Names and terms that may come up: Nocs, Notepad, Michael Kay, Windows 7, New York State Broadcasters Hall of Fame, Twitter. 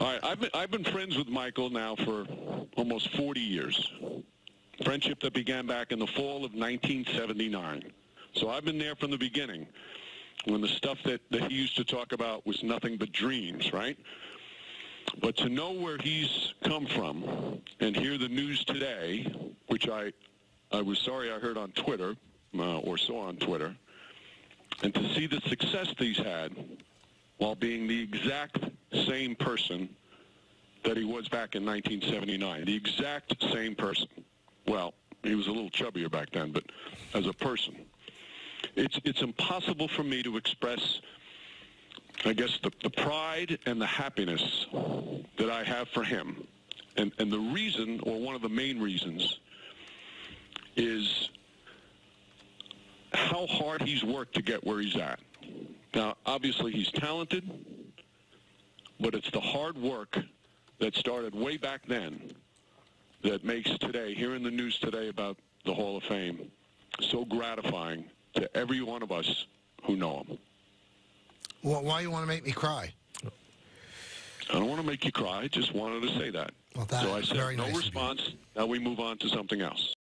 All right, I've been friends with Michael now for almost 40 years. Friendship that began back in the fall of 1979. So I've been there from the beginning, when the stuff that he used to talk about was nothing but dreams, right? But to know where he's come from and hear the news today, which I was sorry I heard on Twitter, or saw on Twitter, and to see the success that he's had while being the exact same person that he was back in 1979, the exact same person. Well, he was a little chubbier back then, but as a person. It's impossible for me to express, I guess, the pride and the happiness that I have for him. And the reason, or one of the main reasons, is how hard he's worked to get where he's at. Now, obviously, he's talented, but it's the hard work that started way back then that makes today, hearing the news today about the Hall of Fame, so gratifying to every one of us who know him. Well, why you want to make me cry? I don't want to make you cry. I just wanted to say that. Well, that so I said, no response. Now we move on to something else.